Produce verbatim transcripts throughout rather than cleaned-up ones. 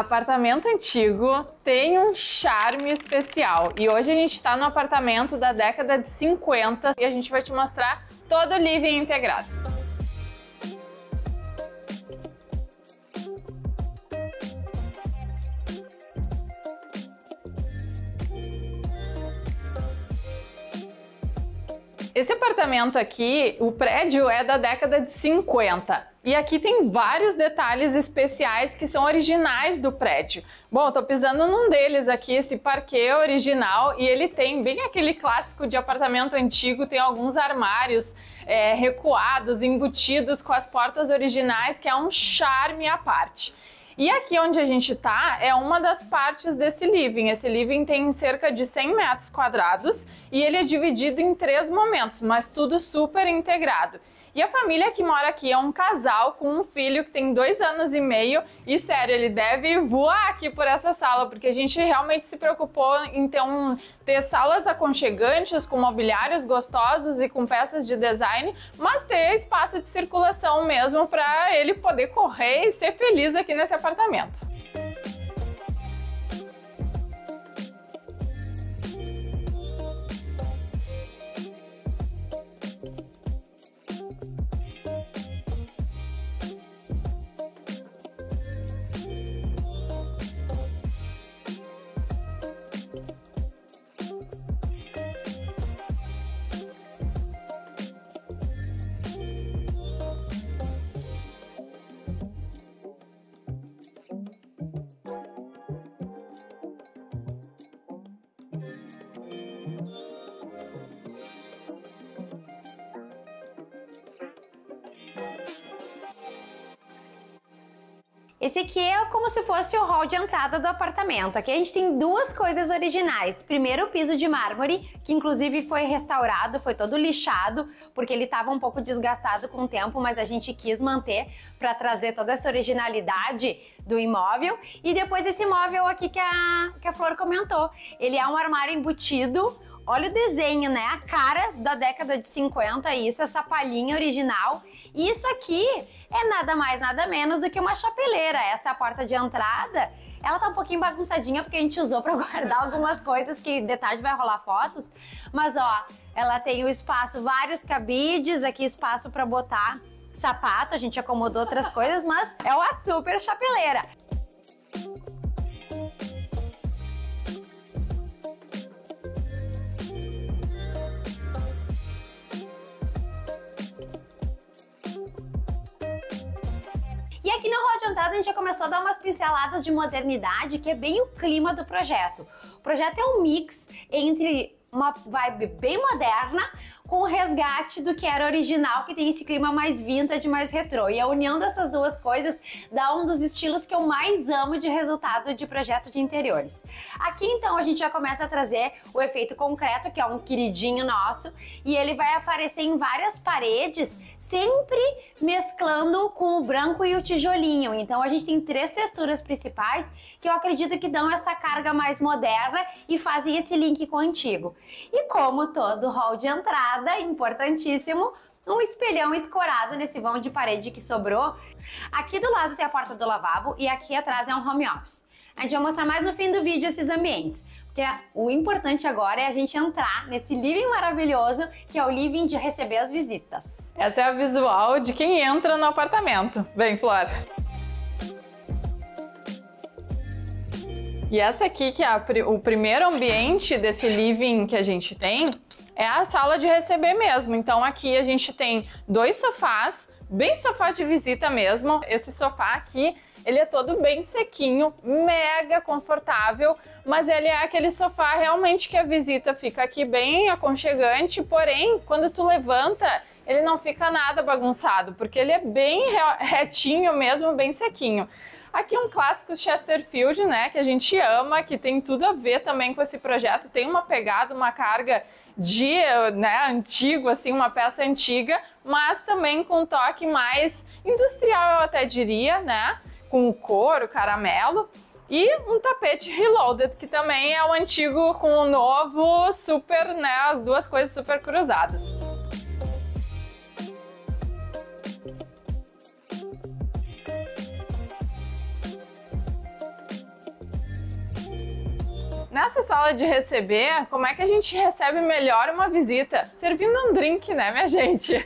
Apartamento antigo tem um charme especial. E hoje a gente tá no apartamento da década de cinquenta e a gente vai te mostrar todo o living integrado. Esse apartamento aqui, o prédio é da década de cinquenta. E aqui tem vários detalhes especiais que são originais do prédio. Bom, eu tô pisando num deles aqui, esse parquet original, e ele tem bem aquele clássico de apartamento antigo, tem alguns armários é, recuados, embutidos com as portas originais, que é um charme à parte. E aqui onde a gente tá é uma das partes desse living. Esse living tem cerca de cem metros quadrados e ele é dividido em três momentos, mas tudo super integrado. E a família que mora aqui é um casal com um filho que tem dois anos e meio e, sério, ele deve voar aqui por essa sala, porque a gente realmente se preocupou em ter, um, ter salas aconchegantes, com mobiliários gostosos e com peças de design, mas ter espaço de circulação mesmo para ele poder correr e ser feliz aqui nesse apartamento. Esse aqui é como se fosse o hall de entrada do apartamento. Aqui a gente tem duas coisas originais. Primeiro, o piso de mármore, que inclusive foi restaurado, foi todo lixado, porque ele estava um pouco desgastado com o tempo, mas a gente quis manter para trazer toda essa originalidade do imóvel. E depois esse móvel aqui que a, que a Flor comentou. Ele é um armário embutido. Olha o desenho, né? A cara da década de cinquenta, isso, essa palhinha original. E isso aqui é nada mais, nada menos do que uma chapeleira. Essa é a porta de entrada. Ela tá um pouquinho bagunçadinha porque a gente usou pra guardar algumas coisas, que de tarde vai rolar fotos. Mas ó, ela tem o espaço, vários cabides, aqui espaço pra botar sapato. A gente acomodou outras coisas, mas é uma super chapeleira. E aqui no hall de entrada a gente já começou a dar umas pinceladas de modernidade, que é bem o clima do projeto. O projeto é um mix entre uma vibe bem moderna com o resgate do que era original, que tem esse clima mais vintage, mais retrô. E a união dessas duas coisas dá um dos estilos que eu mais amo de resultado de projeto de interiores. Aqui, então, a gente já começa a trazer o efeito concreto, que é um queridinho nosso, e ele vai aparecer em várias paredes, sempre mesclando com o branco e o tijolinho. Então, a gente tem três texturas principais que eu acredito que dão essa carga mais moderna e fazem esse link com o antigo. E como todo hall de entrada, importantíssimo, um espelhão escorado nesse vão de parede que sobrou. Aqui do lado tem a porta do lavabo e aqui atrás é um home office. A gente vai mostrar mais no fim do vídeo esses ambientes, porque o importante agora é a gente entrar nesse living maravilhoso, que é o living de receber as visitas. Essa é a visual de quem entra no apartamento. Vem, Flor! E essa aqui, que é a, o primeiro ambiente desse living que a gente tem, é a sala de receber mesmo. Então aqui a gente tem dois sofás, bem sofá de visita mesmo. Esse sofá aqui, ele é todo bem sequinho, mega confortável, mas ele é aquele sofá realmente que a visita fica aqui bem aconchegante, porém, quando tu levanta, ele não fica nada bagunçado, porque ele é bem retinho mesmo, bem sequinho. Aqui um clássico Chesterfield, né, que a gente ama, que tem tudo a ver também com esse projeto, tem uma pegada, uma carga de, né, antigo, assim, uma peça antiga, mas também com um toque mais industrial, eu até diria, né, com o couro, caramelo, e um tapete reloaded, que também é o antigo com o novo, super, né, as duas coisas super cruzadas. Nessa sala de receber, como é que a gente recebe melhor uma visita? Servindo um drink, né, minha gente?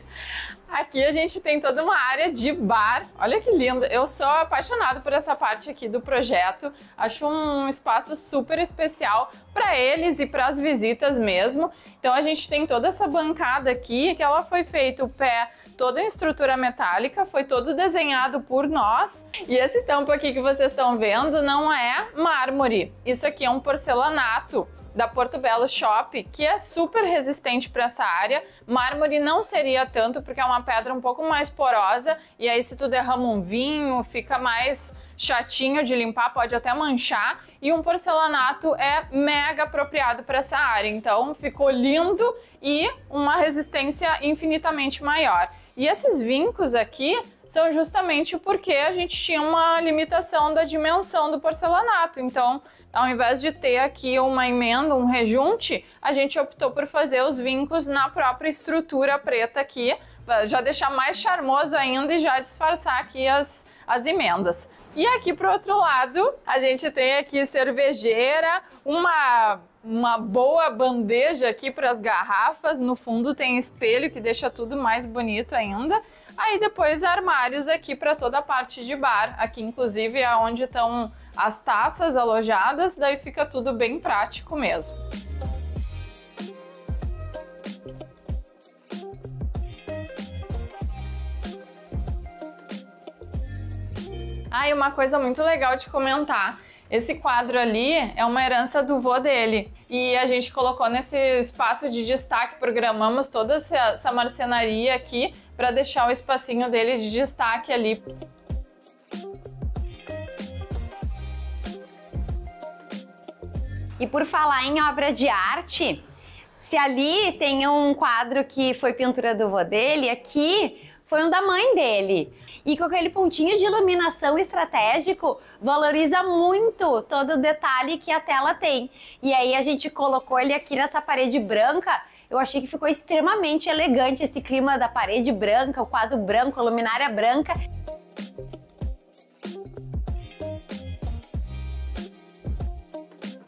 Aqui a gente tem toda uma área de bar. Olha que lindo! Eu sou apaixonada por essa parte aqui do projeto. Acho um espaço super especial para eles e para as visitas mesmo. Então a gente tem toda essa bancada aqui, que ela foi feita o pé toda em estrutura metálica, foi todo desenhado por nós. E esse tampo aqui que vocês estão vendo não é mármore. Isso aqui é um porcelanato da Porto Belo Shop, que é super resistente para essa área. Mármore não seria tanto, porque é uma pedra um pouco mais porosa, e aí se tu derrama um vinho, fica mais chatinho de limpar, pode até manchar, e um porcelanato é mega apropriado para essa área, então ficou lindo e uma resistência infinitamente maior. E esses vincos aqui são justamente porque a gente tinha uma limitação da dimensão do porcelanato, então ao invés de ter aqui uma emenda, um rejunte, a gente optou por fazer os vincos na própria estrutura preta aqui, para já deixar mais charmoso ainda e já disfarçar aqui as, as emendas. E aqui pro outro lado, a gente tem aqui cervejeira, uma, uma boa bandeja aqui para as garrafas, no fundo tem espelho que deixa tudo mais bonito ainda. Aí depois armários aqui para toda a parte de bar, aqui inclusive é onde estão as taças alojadas, daí fica tudo bem prático mesmo. Ah, e uma coisa muito legal de comentar, esse quadro ali é uma herança do vô dele. E a gente colocou nesse espaço de destaque, programamos toda essa marcenaria aqui para deixar o espacinho dele de destaque ali. E por falar em obra de arte, se ali tem um quadro que foi pintura do vô dele, aqui foi um da mãe dele. E com aquele pontinho de iluminação estratégico, valoriza muito todo o detalhe que a tela tem. E aí a gente colocou ele aqui nessa parede branca. Eu achei que ficou extremamente elegante esse clima da parede branca, o quadro branco, a luminária branca.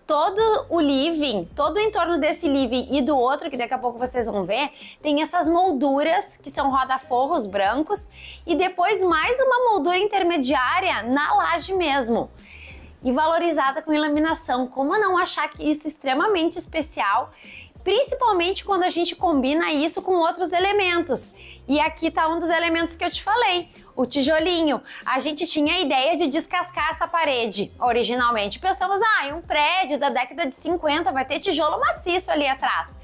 Todo o living, todo o entorno desse living e do outro, que daqui a pouco vocês vão ver, tem essas molduras, que são rodaforros brancos, e depois mais uma moldura intermediária na laje mesmo. E valorizada com iluminação. Como não achar que isso é extremamente especial? Principalmente quando a gente combina isso com outros elementos. E aqui tá um dos elementos que eu te falei, o tijolinho. A gente tinha a ideia de descascar essa parede. Originalmente pensamos, ah, um prédio da década de cinquenta vai ter tijolo maciço ali atrás.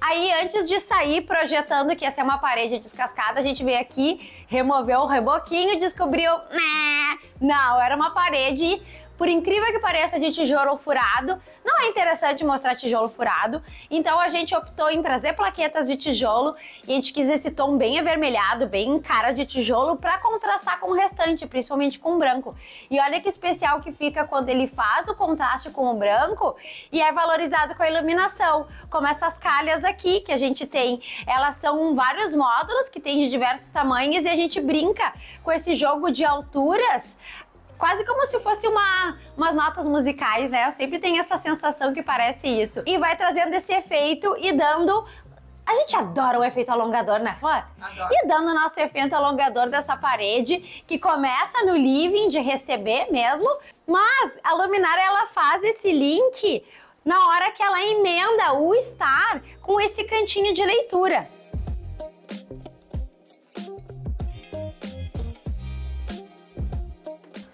Aí antes de sair projetando que ia ser uma parede descascada, a gente veio aqui, removeu o reboquinho, descobriu, né? Não, era uma parede, por incrível que pareça, de tijolo furado. Não é interessante mostrar tijolo furado, então a gente optou em trazer plaquetas de tijolo e a gente quis esse tom bem avermelhado, bem cara de tijolo, para contrastar com o restante, principalmente com o branco. E olha que especial que fica quando ele faz o contraste com o branco e é valorizado com a iluminação, como essas calhas aqui que a gente tem. Elas são vários módulos que tem de diversos tamanhos e a gente brinca com esse jogo de alturas, quase como se fosse uma, umas notas musicais, né? Eu sempre tenho essa sensação que parece isso. E vai trazendo esse efeito e dando... A gente adora o efeito alongador, né, Flor? Adoro. E dando o nosso efeito alongador dessa parede, que começa no living de receber mesmo, mas a luminária, ela faz esse link na hora que ela emenda o estar com esse cantinho de leitura.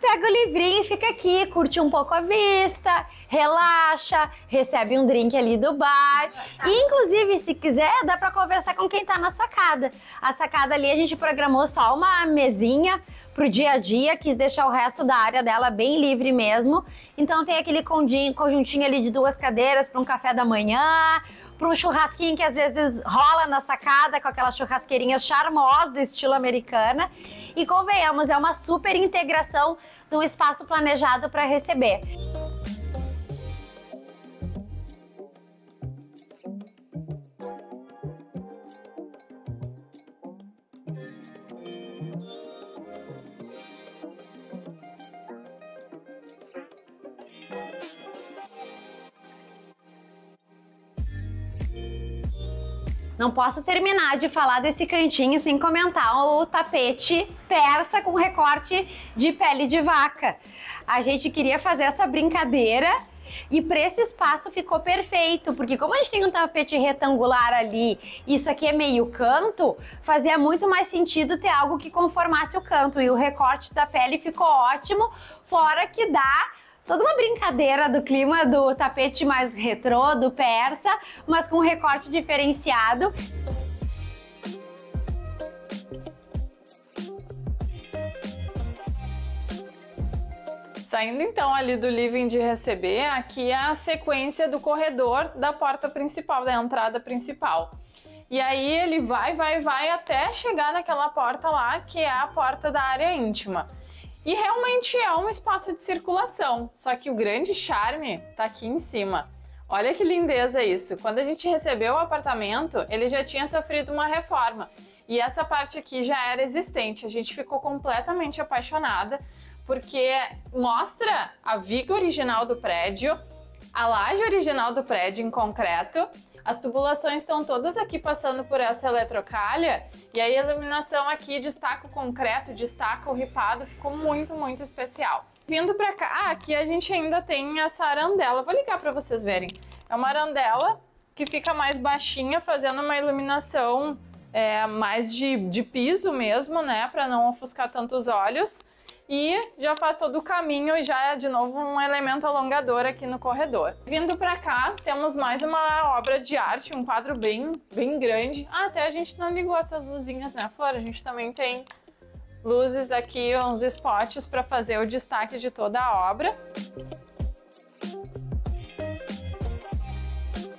Pega o livrinho e fica aqui, curte um pouco a vista, relaxa, recebe um drink ali do bar. E, inclusive, se quiser, dá pra conversar com quem tá na sacada. A sacada ali, a gente programou só uma mesinha pro dia a dia, quis deixar o resto da área dela bem livre mesmo. Então tem aquele conjuntinho ali de duas cadeiras pra um café da manhã, pra um churrasquinho que às vezes rola na sacada com aquela churrasqueirinha charmosa, estilo americana. E convenhamos, é uma super integração de um espaço planejado para receber. Não posso terminar de falar desse cantinho sem comentar o tapete persa com recorte de pele de vaca. A gente queria fazer essa brincadeira e para esse espaço ficou perfeito, porque como a gente tem um tapete retangular ali, isso aqui é meio canto, fazia muito mais sentido ter algo que conformasse o canto, e o recorte da pele ficou ótimo, fora que dá toda uma brincadeira do clima do tapete mais retrô, do persa, mas com recorte diferenciado. Saindo então ali do living de receber, aqui é a sequência do corredor da porta principal, da entrada principal. E aí ele vai, vai, vai até chegar naquela porta lá, que é a porta da área íntima. E realmente é um espaço de circulação, só que o grande charme tá aqui em cima. Olha que lindeza isso! Quando a gente recebeu o apartamento, ele já tinha sofrido uma reforma. E essa parte aqui já era existente, a gente ficou completamente apaixonada, porque mostra a viga original do prédio, a laje original do prédio em concreto, as tubulações estão todas aqui passando por essa eletrocalha, e aí a iluminação aqui destaca o concreto, destaca o ripado, ficou muito, muito especial. Vindo pra cá, aqui a gente ainda tem essa arandela, vou ligar pra vocês verem. É uma arandela que fica mais baixinha, fazendo uma iluminação é, mais de, de piso mesmo, né, pra não ofuscar tanto os olhos. E já faz todo o caminho e já é de novo um elemento alongador aqui no corredor. Vindo pra cá, temos mais uma obra de arte, um quadro bem, bem grande. Ah, até a gente não ligou essas luzinhas, né, Flor? A gente também tem luzes aqui, uns spots para fazer o destaque de toda a obra.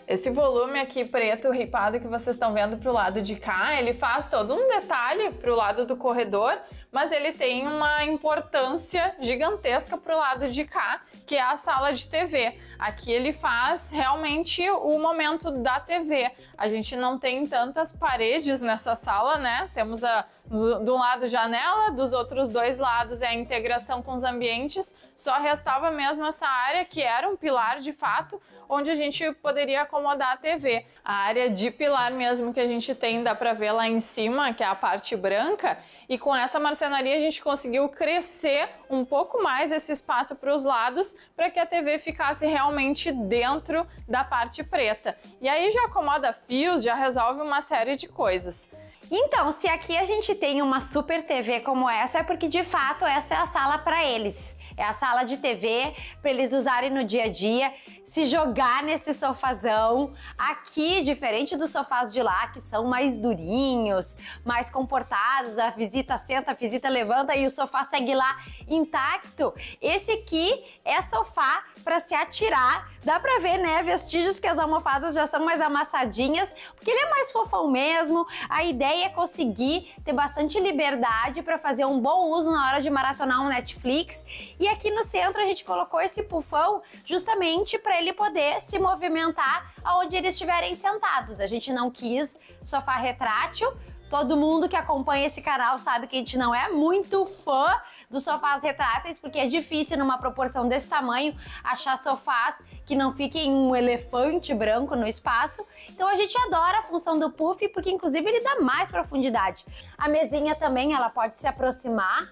Esse volume aqui preto ripado que vocês estão vendo pro lado de cá, ele faz todo um detalhe pro lado do corredor, mas ele tem uma importância gigantesca pro lado de cá, que é a sala de T V. Aqui ele faz realmente o momento da T V. A gente não tem tantas paredes nessa sala, né? Temos a, do, do lado janela, dos outros dois lados é a integração com os ambientes. Só restava mesmo essa área que era um pilar de fato, onde a gente poderia acomodar a T V. A área de pilar mesmo que a gente tem, dá pra ver lá em cima, que é a parte branca, e com essa marcenaria a gente conseguiu crescer um pouco mais esse espaço para os lados, para que a T V ficasse realmente dentro da parte preta. E aí já acomoda fios, já resolve uma série de coisas. Então, se aqui a gente tem uma super T V como essa, é porque de fato essa é a sala para eles. É a sala de T V para eles usarem no dia a dia, se jogar nesse sofazão. Aqui, diferente dos sofás de lá, que são mais durinhos, mais comportados, a visita senta, a visita levanta e o sofá segue lá intacto. Esse aqui é sofá para se atirar. Dá para ver, né, vestígios que as almofadas já são mais amassadinhas, porque ele é mais fofão mesmo. A ideia é conseguir ter bastante liberdade para fazer um bom uso na hora de maratonar um Netflix. E aqui no centro a gente colocou esse pufão justamente para ele poder se movimentar aonde eles estiverem sentados. A gente não quis sofá retrátil. Todo mundo que acompanha esse canal sabe que a gente não é muito fã dos sofás retráteis, porque é difícil, numa proporção desse tamanho, achar sofás que não fiquem um elefante branco no espaço. Então a gente adora a função do puff, porque inclusive ele dá mais profundidade. A mesinha também, ela pode se aproximar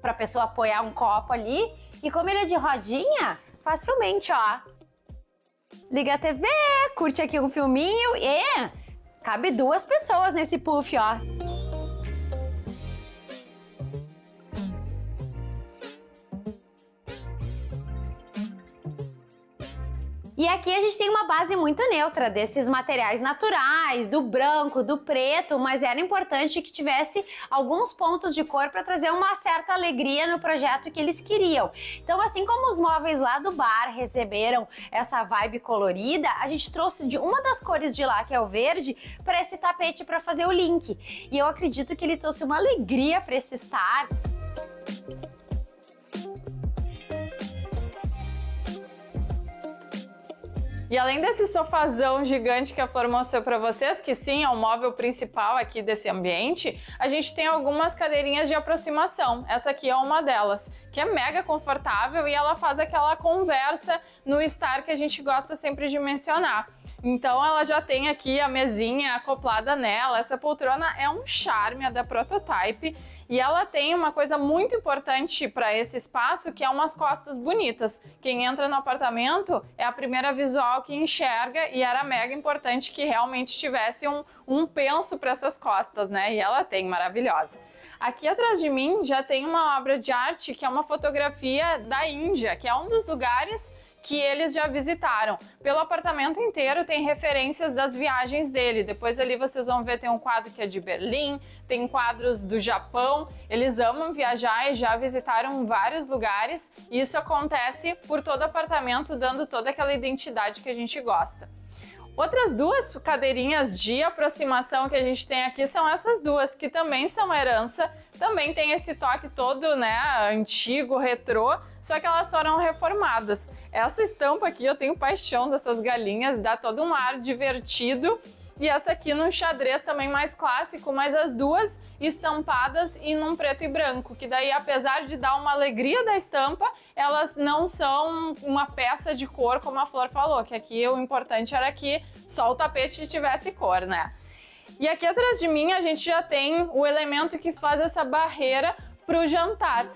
para a pessoa apoiar um copo ali. E como ele é de rodinha, facilmente, ó, liga a T V, curte aqui um filminho e... cabe duas pessoas nesse puff, ó. E aqui a gente tem uma base muito neutra desses materiais naturais, do branco, do preto, mas era importante que tivesse alguns pontos de cor para trazer uma certa alegria no projeto que eles queriam. Então, assim como os móveis lá do bar receberam essa vibe colorida, a gente trouxe de uma das cores de lá, que é o verde, para esse tapete para fazer o link. E eu acredito que ele trouxe uma alegria para esse estar. E além desse sofazão gigante que a Flor mostrou para vocês, que sim, é o móvel principal aqui desse ambiente, a gente tem algumas cadeirinhas de aproximação. Essa aqui é uma delas, que é mega confortável e ela faz aquela conversa no estar que a gente gosta sempre de mencionar. Então ela já tem aqui a mesinha acoplada nela. Essa poltrona é um charme, a da Prototype, e ela tem uma coisa muito importante para esse espaço, que é umas costas bonitas. Quem entra no apartamento é a primeira visual que enxerga, e era mega importante que realmente tivesse um, um penso para essas costas, né? E ela tem, maravilhosa. Aqui atrás de mim já tem uma obra de arte que é uma fotografia da Índia, que é um dos lugares que eles já visitaram. Pelo apartamento inteiro tem referências das viagens dele. Depois ali vocês vão ver, tem um quadro que é de Berlim, tem quadros do Japão. Eles amam viajar e já visitaram vários lugares, e isso acontece por todo apartamento, dando toda aquela identidade que a gente gosta. Outras duas cadeirinhas de aproximação que a gente tem aqui são essas duas, que também são herança, também tem esse toque todo, né, antigo, retrô, só que elas foram reformadas. Essa estampa aqui, eu tenho paixão dessas galinhas, dá todo um ar divertido, e essa aqui num xadrez também mais clássico, mas as duas estampadas e num preto e branco, que daí, apesar de dar uma alegria da estampa, elas não são uma peça de cor, como a Flor falou, que aqui o importante era que só o tapete tivesse cor, né? E aqui atrás de mim a gente já tem o elemento que faz essa barreira para o jantar.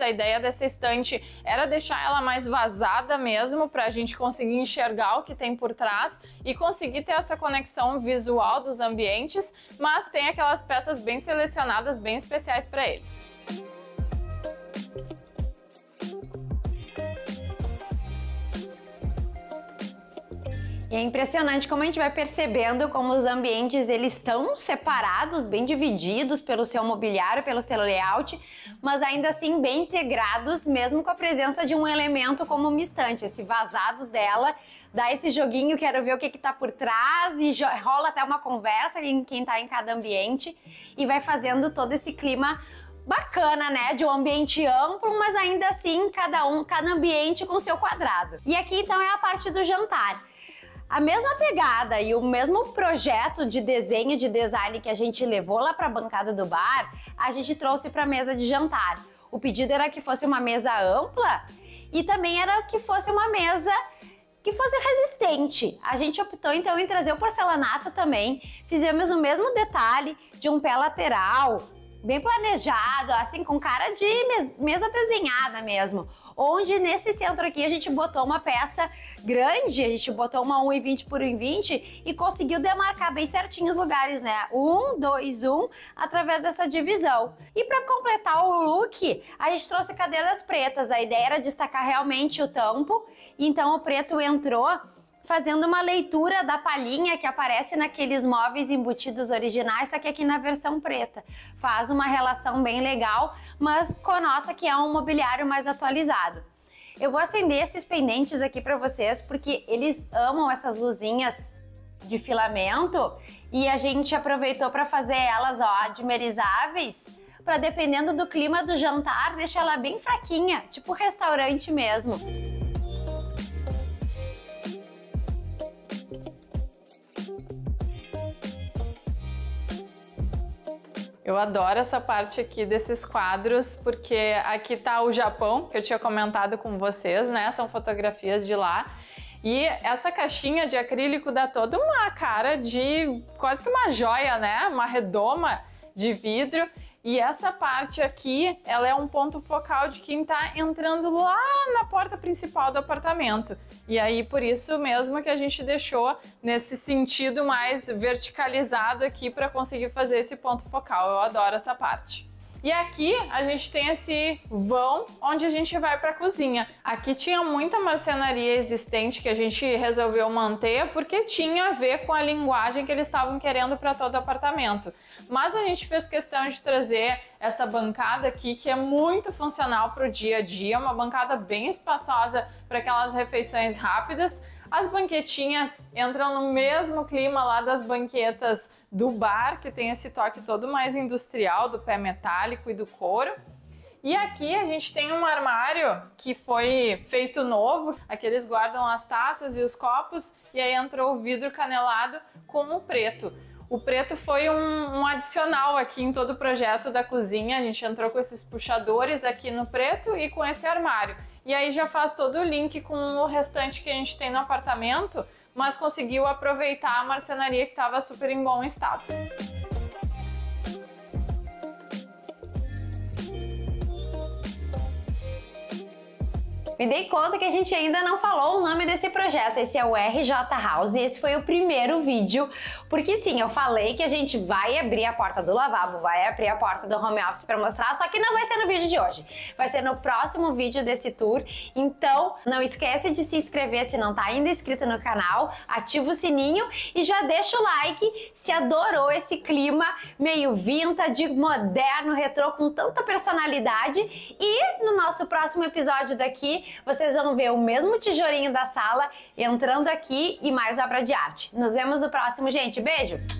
A ideia dessa estante era deixar ela mais vazada mesmo, para a gente conseguir enxergar o que tem por trás e conseguir ter essa conexão visual dos ambientes, mas tem aquelas peças bem selecionadas, bem especiais para eles. E é impressionante como a gente vai percebendo como os ambientes, eles estão separados, bem divididos pelo seu mobiliário, pelo seu layout, mas ainda assim bem integrados, mesmo com a presença de um elemento como uma estante. Esse vazado dela dá esse joguinho, quero ver o que que tá por trás, e rola até uma conversa em quem tá em cada ambiente, e vai fazendo todo esse clima bacana, né? De um ambiente amplo, mas ainda assim cada um, cada ambiente com seu quadrado. E aqui então é a parte do jantar. A mesma pegada e o mesmo projeto de desenho, de design que a gente levou lá para a bancada do bar, a gente trouxe para a mesa de jantar. O pedido era que fosse uma mesa ampla e também era que fosse uma mesa que fosse resistente. A gente optou então em trazer o porcelanato também. Fizemos o mesmo detalhe de um pé lateral, bem planejado, assim com cara de mesa desenhada mesmo. Onde nesse centro aqui a gente botou uma peça grande, a gente botou uma um e vinte por um e vinte e conseguiu demarcar bem certinho os lugares, né? um, dois, um, através dessa divisão. E para completar o look, a gente trouxe cadeiras pretas. A ideia era destacar realmente o tampo, então o preto entrou fazendo uma leitura da palhinha que aparece naqueles móveis embutidos originais, só que aqui na versão preta. Faz uma relação bem legal, mas conota que é um mobiliário mais atualizado. Eu vou acender esses pendentes aqui para vocês, porque eles amam essas luzinhas de filamento, e a gente aproveitou para fazer elas, ó, admirizáveis, para, dependendo do clima do jantar, deixar ela bem fraquinha, tipo restaurante mesmo. Eu adoro essa parte aqui desses quadros, porque aqui tá o Japão, que eu tinha comentado com vocês, né? São fotografias de lá. E essa caixinha de acrílico dá toda uma cara de quase que uma joia, né? Uma redoma de vidro. E essa parte aqui, ela é um ponto focal de quem tá entrando lá na porta principal do apartamento. E aí, por isso mesmo que a gente deixou nesse sentido mais verticalizado aqui, para conseguir fazer esse ponto focal. Eu adoro essa parte. E aqui a gente tem esse vão onde a gente vai para a cozinha. Aqui tinha muita marcenaria existente que a gente resolveu manter, porque tinha a ver com a linguagem que eles estavam querendo para todo o apartamento. Mas a gente fez questão de trazer essa bancada aqui, que é muito funcional para o dia a dia, uma bancada bem espaçosa para aquelas refeições rápidas. As banquetinhas entram no mesmo clima lá das banquetas do bar, que tem esse toque todo mais industrial, do pé metálico e do couro. E aqui a gente tem um armário que foi feito novo. Aqui eles guardam as taças e os copos, e aí entrou o vidro canelado com o preto. O preto foi um, um adicional aqui em todo o projeto da cozinha. A gente entrou com esses puxadores aqui no preto e com esse armário. E aí já faz todo o link com o restante que a gente tem no apartamento, mas conseguiu aproveitar a marcenaria que estava super em bom estado. Me dei conta que a gente ainda não falou o nome desse projeto. Esse é o R J House e esse foi o primeiro vídeo, porque sim, eu falei que a gente vai abrir a porta do lavabo, vai abrir a porta do home office pra mostrar, só que não vai ser no vídeo de hoje, vai ser no próximo vídeo desse tour. Então, não esquece de se inscrever se não tá ainda inscrito no canal, ativa o sininho e já deixa o like se adorou esse clima meio vintage, moderno, retrô, com tanta personalidade. E no nosso próximo episódio daqui, vocês vão ver o mesmo tijolinho da sala entrando aqui e mais obra de arte. Nos vemos no próximo, gente. Beijo!